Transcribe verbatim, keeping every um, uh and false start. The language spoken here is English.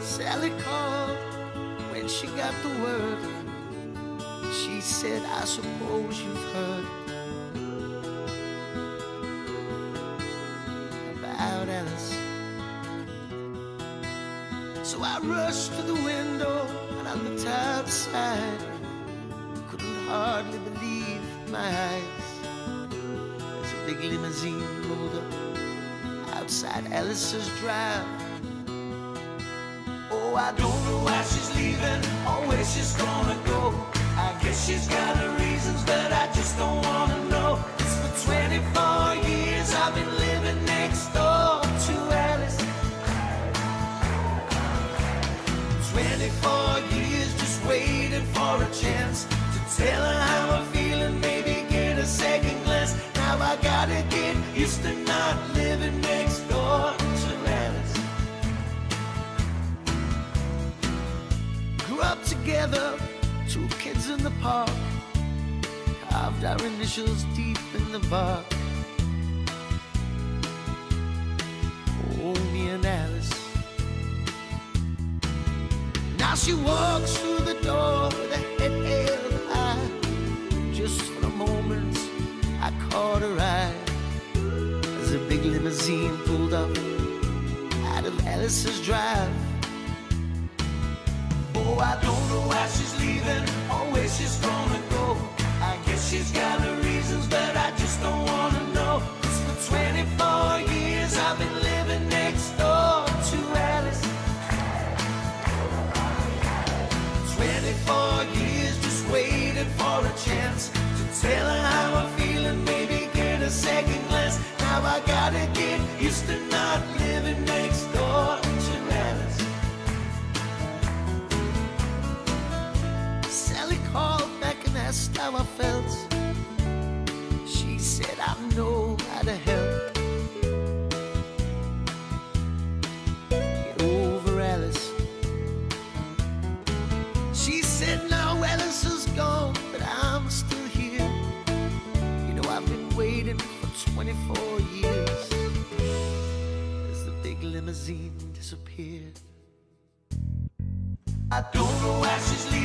Sally called when she got to work. She said, I suppose you've heard about Alice. So I rushed to the window and I looked outside. Couldn't hardly believe my eyes as a big limousine pulled up outside Alice's drive. Oh, I don't know why she's leaving or where she's gonna go. I guess she's got her reasons, but I just don't wanna know. It's for twenty-four years I've been living next door to Alice. twenty-four years just waiting for a chance to tell her how I'm feeling, maybe get a second glance. Now I gotta get used to not living next door to Alice. Up together, two kids in the park, carved our initials deep in the bark. Oh, me and Alice. Now she walks through the door with her head held high. Just for a moment, I caught her eye as a big limousine pulled up out of Alice's drive. Oh, I don't know why she's leaving or where she's gonna go. I guess she's got her reasons, but I just don't wanna know. It's for twenty-four years I've been living next door to Alice. twenty-four years just waiting for a chance to tell her how I'm feeling, maybe get a second glance. Now I gotta get used to not living next door to Alice. Called back and asked how I felt. She said, I know how to help. Get over Alice. She said, now Alice is gone, but I'm still here. You know, I've been waiting for twenty-four years as the big limousine disappeared. I don't know why she's leaving.